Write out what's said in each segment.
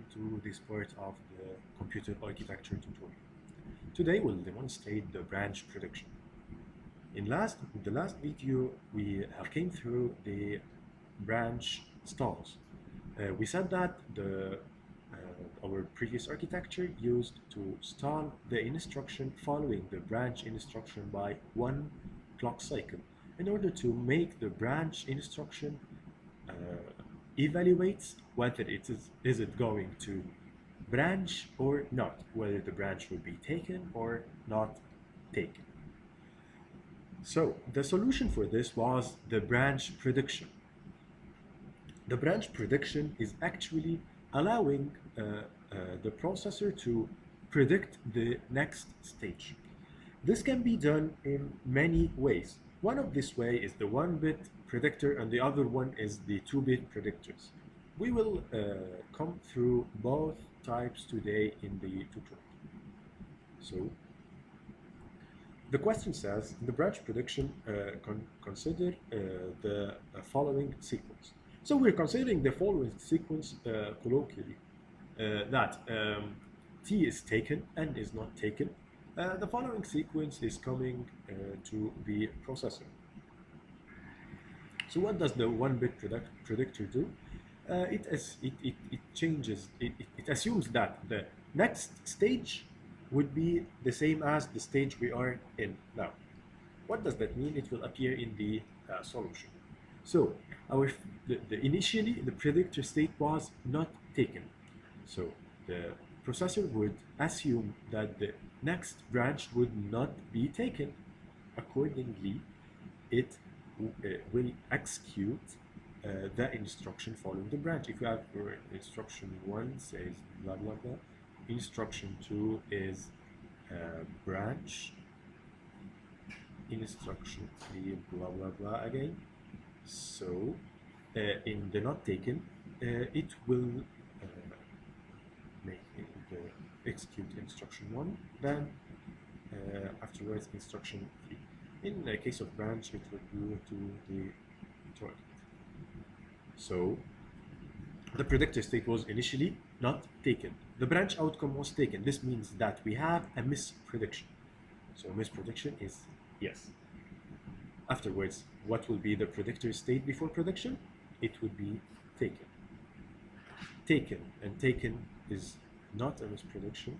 welcome to this part of the computer architecture tutorial. Today we'll demonstrate the branch prediction. In the last video, we came through the branch stalls. We said that our previous architecture used to stall the instruction following the branch instruction by one clock cycle in order to make the branch instruction evaluates whether it is going to branch or not, whether the branch will be taken or not taken. So the solution for this was the branch prediction. The branch prediction is actually allowing the processor to predict the next stage. This can be done in many ways. One of this way is the 1-bit predictor, and the other one is the 2-bit predictors. We will come through both types today in the tutorial. So, the question says, the branch prediction consider the following sequence. So we're considering the following sequence colloquially, that T is taken, N is not taken. The following sequence is coming to the processor. So what does the 1-bit predictor do? It assumes that the next stage would be the same as the stage we are in now. What does that mean? It will appear in the solution. So initially the predictor state was not taken. So the processor would assume that the next branch would not be taken. Accordingly, it will execute the instruction following the branch. If you have instruction 1 says blah blah blah, instruction 2 is branch, instruction 3 blah blah blah again. So in the not taken, it will execute instruction 1, then afterwards instruction 3. In the case of branch, it will go to the target. So the predictor state was initially not taken. The branch outcome was taken. This means that we have a misprediction. So misprediction is yes. Afterwards, what will be the predictor state before prediction? It would be taken. Taken and taken is not a misprediction.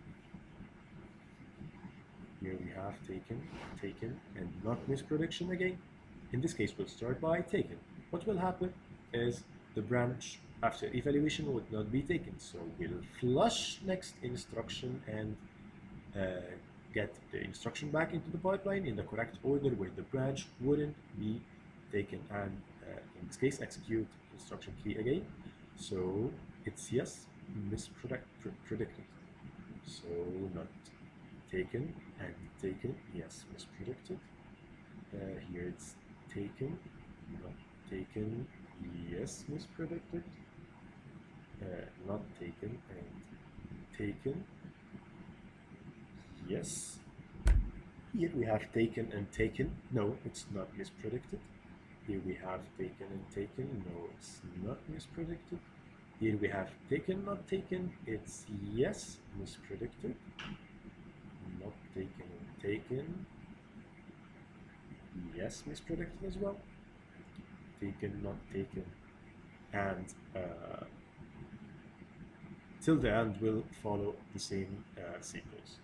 Here we have taken, taken, and not misprediction again. In this case, we'll start by taken. What will happen is the branch after evaluation would not be taken. So we'll flush next instruction and get the instruction back into the pipeline in the correct order where the branch wouldn't be taken, and in this case execute instruction 3 again. So it's yes, mispredicted. So not taken and taken, yes, mispredicted. Here it's taken, not taken, yes, mispredicted. Not taken and taken, yes. Here we have taken and taken, no, it's not mispredicted. Here we have taken and taken, no, it's not mispredicted. Here we have taken, not taken, it's yes, mispredicted. Not taken and taken, yes, mispredicted as well. Taken, not taken, and till the end will follow the same sequence.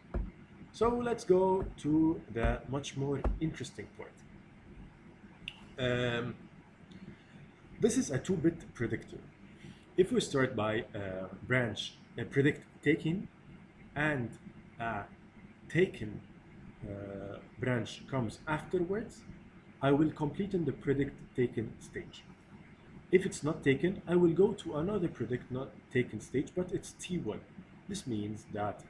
So let's go to the much more interesting part. This is a 2-bit predictor. If we start by branch, predict taken, and taken branch comes afterwards, I will complete in the predict taken stage. If it's not taken, I will go to another predict not taken stage, but it's T1. This means that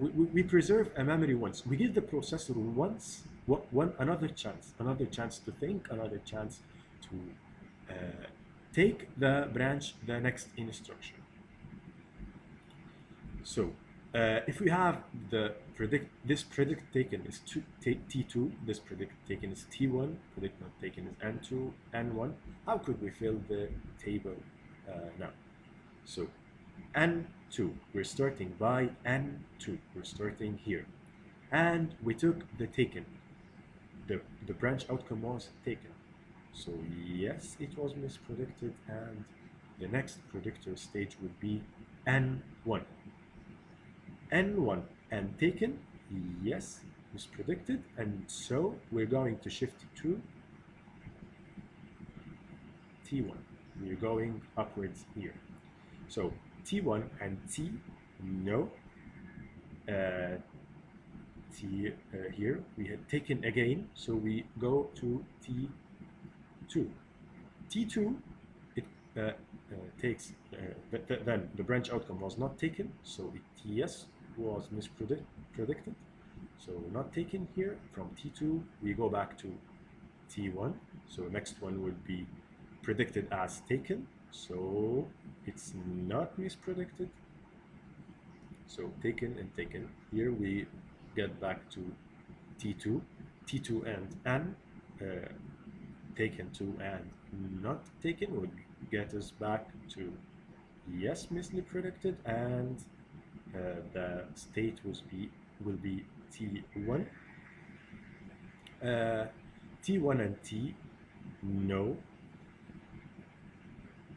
we preserve a memory once. We give the processor another chance to think, another chance to take the branch, the next instruction. So if we have the predict taken is T2, this predict taken is T1, predict not taken is N2, N1. How could we fill the table now? So N2, we're starting by N2, we're starting here, and we took the taken, the branch outcome was taken, so yes, it was mispredicted, and the next predictor stage would be N1. N1 and taken, yes, mispredicted, and so we're going to shift to T1. We're going upwards here. So T1 and T, no. Here we had taken again, so we go to T2. T2, it takes, then the branch outcome was not taken, so the TS was mispredicted, so not taken here. From T2 we go back to T1, so next one would be predicted as taken, so it's not mispredicted, so taken and taken. Here we get back to T2, T2 and N, taken to and not taken would get us back to yes, mispredicted, and the state will be T1. T1 and T, no,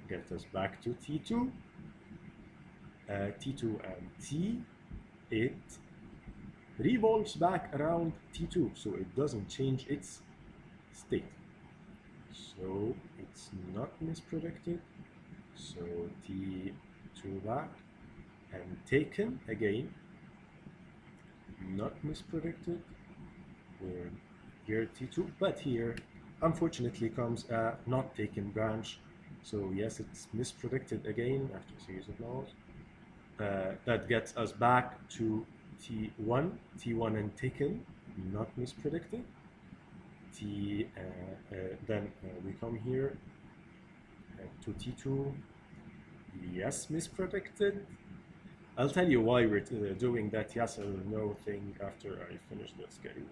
get us back to T2. T2 and T, it revolves back around T2, so it doesn't change its state, so it's not mispredicted, so T2 back, and taken again, not mispredicted. We're here T2, but here unfortunately comes a not taken branch, so yes, it's mispredicted again after a series of nodes. That gets us back to T1, T1 and taken, not mispredicted. Then we come here to T2, yes, mispredicted. I'll tell you why we're doing that yes or no thing after I finish the schedule.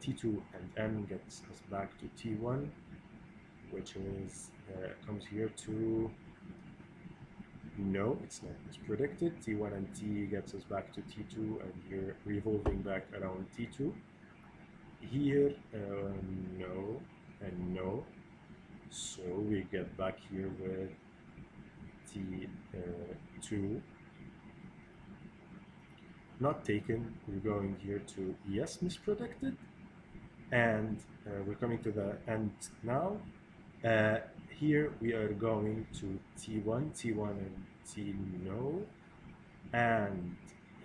T2 and N gets us back to T1, which is comes here to no, it's not mispredicted. T1 and T gets us back to T2, and here revolving back around T2. Here no and no, so we get back here with T2. Not taken, we're going here to yes, mispredicted, and we're coming to the end now. Here we are going to T1, T1 and T, no, and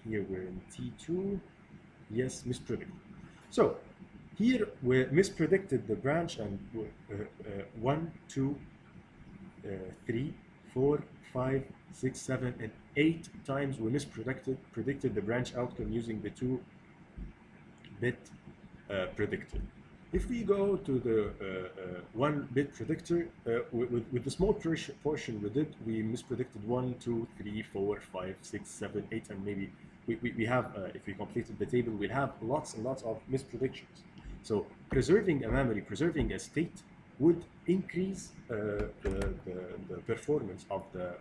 here we're in T2, yes, mispredicted. So here we mispredicted the branch, and 1, 2, 3, 4, 5, 6, 7, and 8 times we predicted the branch outcome using the 2-bit predictor. If we go to the 1-bit predictor, with the small portion we did, we mispredicted 1, 2, 3, 4, 5, 6, 7, 8, and maybe we have, if we completed the table, we'll have lots and lots of mispredictions. So preserving a memory, preserving a state, would increase the performance of the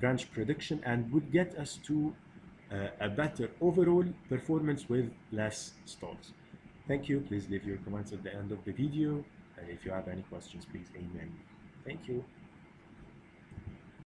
branch prediction, and would get us to a better overall performance with less stalls. Thank you. Please leave your comments at the end of the video, and if you have any questions, please email me. Thank you.